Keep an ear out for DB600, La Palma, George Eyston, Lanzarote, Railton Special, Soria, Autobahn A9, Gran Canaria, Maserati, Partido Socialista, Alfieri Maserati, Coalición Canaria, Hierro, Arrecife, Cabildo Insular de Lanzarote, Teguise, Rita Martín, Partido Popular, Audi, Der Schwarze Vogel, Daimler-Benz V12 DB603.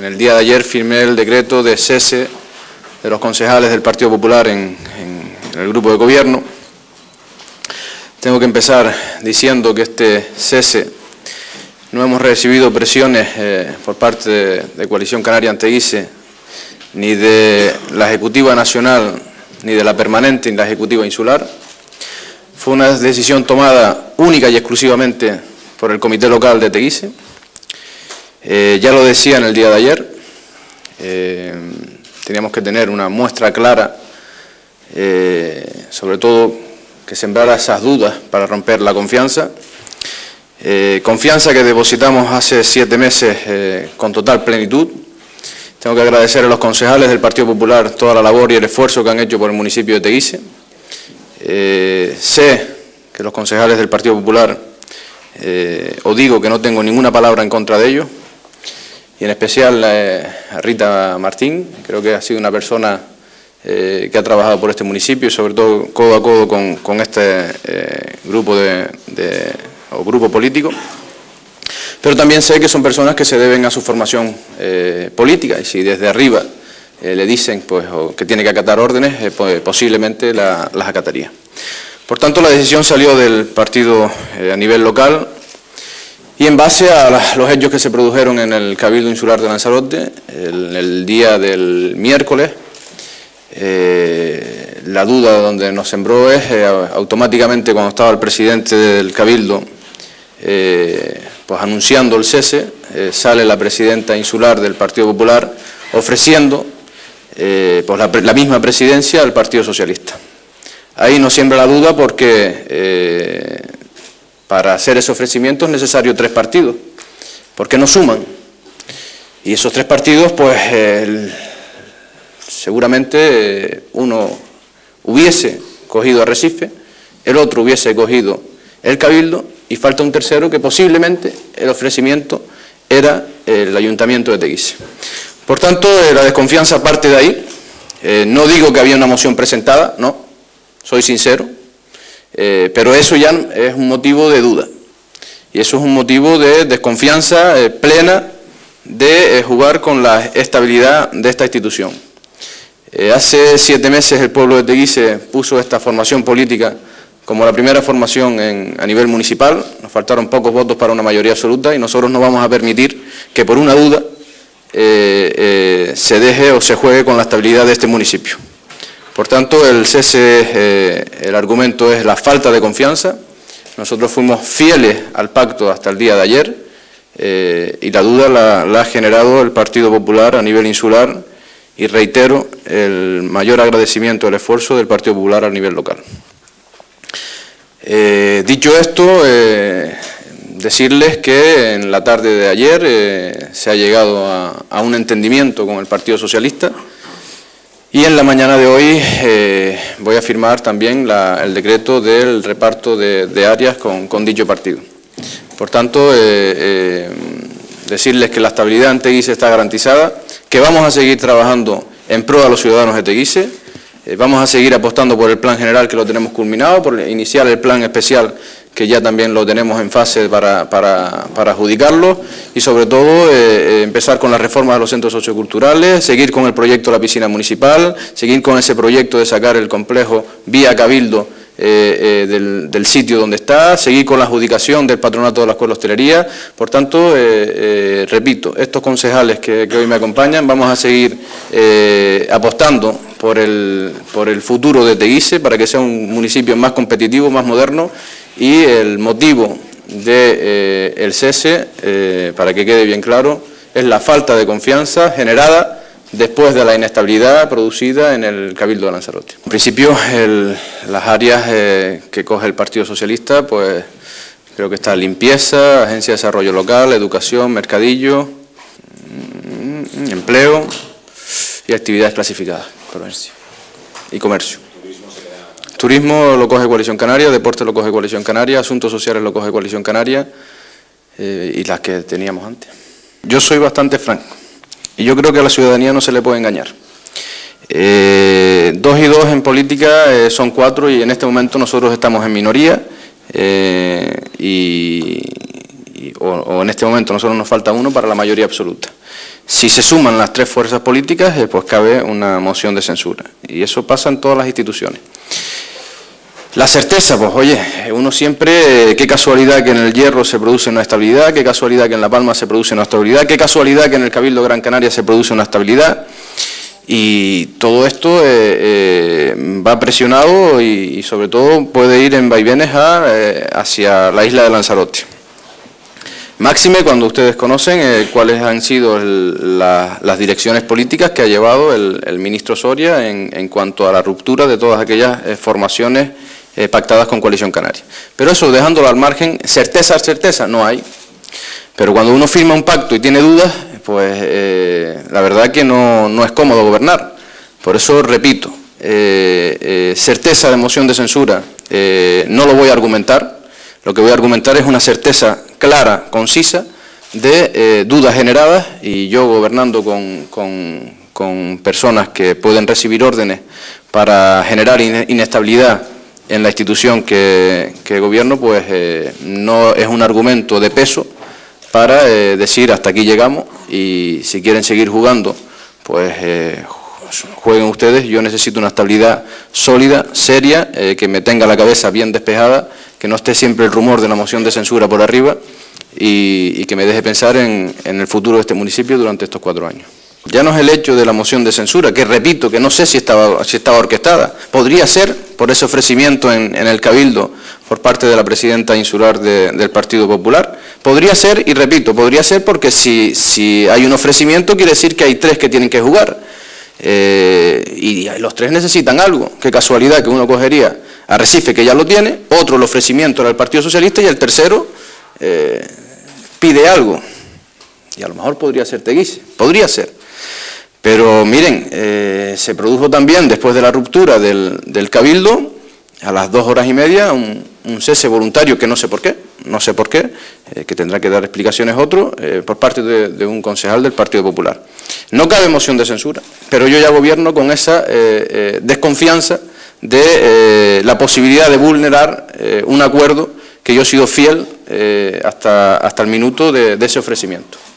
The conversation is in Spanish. En el día de ayer firmé el decreto de cese de los concejales del Partido Popular en el grupo de gobierno. Tengo que empezar diciendo que este cese no hemos recibido presiones por parte de Coalición Canaria ante Teguise, ni de la Ejecutiva Nacional, ni de la Permanente, ni de la Ejecutiva Insular. Fue una decisión tomada única y exclusivamente por el Comité Local de Teguise. Ya lo decía en el día de ayer, teníamos que tener una muestra clara, sobre todo que sembrara esas dudas para romper la confianza. Confianza que depositamos hace 7 meses con total plenitud. Tengo que agradecer a los concejales del Partido Popular toda la labor y el esfuerzo que han hecho por el municipio de Teguise. Sé que los concejales del Partido Popular, os digo que no tengo ninguna palabra en contra de ellos, y en especial a Rita Martín. Creo que ha sido una persona que ha trabajado por este municipio y sobre todo codo a codo con este grupo grupo político, pero también sé que son personas que se deben a su formación política, y si desde arriba le dicen pues, que tiene que acatar órdenes, pues, posiblemente las acataría. Por tanto, la decisión salió del partido a nivel local, y en base a los hechos que se produjeron en el Cabildo Insular de Lanzarote el día del miércoles. La duda donde nos sembró es automáticamente cuando estaba el presidente del Cabildo pues anunciando el cese, sale la presidenta insular del Partido Popular ofreciendo pues la misma presidencia al Partido Socialista. Ahí nos siembra la duda porque para hacer ese ofrecimiento es necesario 3 partidos, porque no suman, y esos 3 partidos pues seguramente uno hubiese cogido Arrecife, el otro hubiese cogido el Cabildo, y falta un tercero que posiblemente el ofrecimiento era el Ayuntamiento de Teguise. Por tanto, la desconfianza parte de ahí. No digo que había una moción presentada, no, soy sincero, pero eso ya es un motivo de duda, y eso es un motivo de desconfianza plena de jugar con la estabilidad de esta institución. Hace 7 meses el pueblo de Teguise puso esta formación política como la primera formación a nivel municipal. Nos faltaron pocos votos para una mayoría absoluta, y nosotros no vamos a permitir que por una duda se deje o se juegue con la estabilidad de este municipio. Por tanto, el cese, el argumento es la falta de confianza. Nosotros fuimos fieles al pacto hasta el día de ayer, y la duda la ha generado el Partido Popular a nivel insular. Y reitero el mayor agradecimiento al esfuerzo del Partido Popular a nivel local. Dicho esto, decirles que en la tarde de ayer se ha llegado a un entendimiento con el Partido Socialista, y en la mañana de hoy voy a firmar también el decreto del reparto de áreas con dicho partido. Por tanto, decirles que la estabilidad en Teguise está garantizada, que vamos a seguir trabajando en pro de los ciudadanos de Teguise, vamos a seguir apostando por el plan general que lo tenemos culminado, por iniciar el plan especial que ya también lo tenemos en fase para adjudicarlo, y sobre todo empezar con la reforma de los centros socioculturales, seguir con el proyecto de la piscina municipal, seguir con ese proyecto de sacar el complejo vía Cabildo del sitio donde está, seguir con la adjudicación del patronato de la escuela de hostelería. Por tanto, repito, estos concejales que hoy me acompañan, vamos a seguir apostando por el futuro de Teguise, para que sea un municipio más competitivo, más moderno, y el motivo del cese, para que quede bien claro, es la falta de confianza generada después de la inestabilidad producida en el Cabildo de Lanzarote. En principio, las áreas que coge el Partido Socialista, pues creo que está limpieza, agencia de desarrollo local, educación, mercadillo, empleo y actividades clasificadas, y comercio. Turismo lo coge Coalición Canaria, deporte lo coge Coalición Canaria, asuntos sociales lo coge Coalición Canaria, y las que teníamos antes. Yo soy bastante franco, y yo creo que a la ciudadanía no se le puede engañar. 2 y 2 en política son 4, y en este momento nosotros estamos en minoría, y, o en este momento no solo nos falta uno para la mayoría absoluta. Si se suman las tres fuerzas políticas, pues cabe una moción de censura, y eso pasa en todas las instituciones. La certeza, pues oye, uno siempre, qué casualidad que en el Hierro se produce una estabilidad, qué casualidad que en La Palma se produce una estabilidad, qué casualidad que en el Cabildo Gran Canaria se produce una estabilidad, y todo esto va presionado y sobre todo puede ir en vaivenes hacia la isla de Lanzarote. Máxime cuando ustedes conocen cuáles han sido las direcciones políticas que ha llevado el ministro Soria en cuanto a la ruptura de todas aquellas formaciones pactadas con Coalición Canaria. Pero eso, dejándolo al margen, certeza no hay. Pero cuando uno firma un pacto y tiene dudas, pues la verdad que no es cómodo gobernar. Por eso, repito, certeza de moción de censura no lo voy a argumentar. Lo que voy a argumentar es una certeza clara, concisa, de dudas generadas, y yo gobernando con personas que pueden recibir órdenes para generar inestabilidad en la institución que gobierno, pues no es un argumento de peso para decir hasta aquí llegamos, y si quieren seguir jugando, pues jueguen ustedes. Yo necesito una estabilidad sólida, seria, que me tenga la cabeza bien despejada, que no esté siempre el rumor de la moción de censura por arriba, y que me deje pensar en el futuro de este municipio durante estos 4 años. Ya no es el hecho de la moción de censura, que repito, que no sé si estaba orquestada. Podría ser por ese ofrecimiento en el Cabildo por parte de la presidenta insular del Partido Popular. Podría ser, y repito, podría ser, porque si hay un ofrecimiento quiere decir que hay 3 que tienen que jugar. Y los 3 necesitan algo. Qué casualidad que uno cogería Arrecife, que ya lo tiene, otro el ofrecimiento era el Partido Socialista, y el tercero pide algo. Y a lo mejor podría ser Teguise, podría ser. Pero miren, se produjo también, después de la ruptura del Cabildo, a las 2 horas y media, un cese voluntario que no sé por qué, que tendrá que dar explicaciones otro, por parte de un concejal del Partido Popular. No cabe moción de censura, pero yo ya gobierno con esa desconfianza de la posibilidad de vulnerar un acuerdo que yo he sido fiel hasta el minuto de ese ofrecimiento.